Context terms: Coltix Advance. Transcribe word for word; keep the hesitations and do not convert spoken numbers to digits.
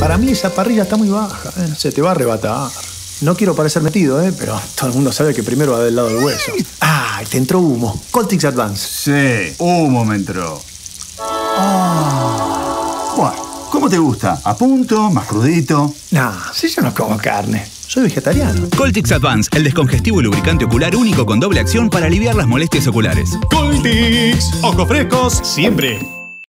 Para mí esa parrilla está muy baja, ¿eh? Se te va a arrebatar. No quiero parecer metido, ¿eh? Pero todo el mundo sabe que primero va del lado del hueso. ¡Ah! Te entró humo. Coltix Advance. Sí, humo me entró. Oh. Bueno, ¿cómo te gusta? ¿A punto? ¿Más crudito? No, si yo no como carne. Soy vegetariano. Coltix Advance, el descongestivo y lubricante ocular único con doble acción para aliviar las molestias oculares. Coltix, ojos frescos siempre.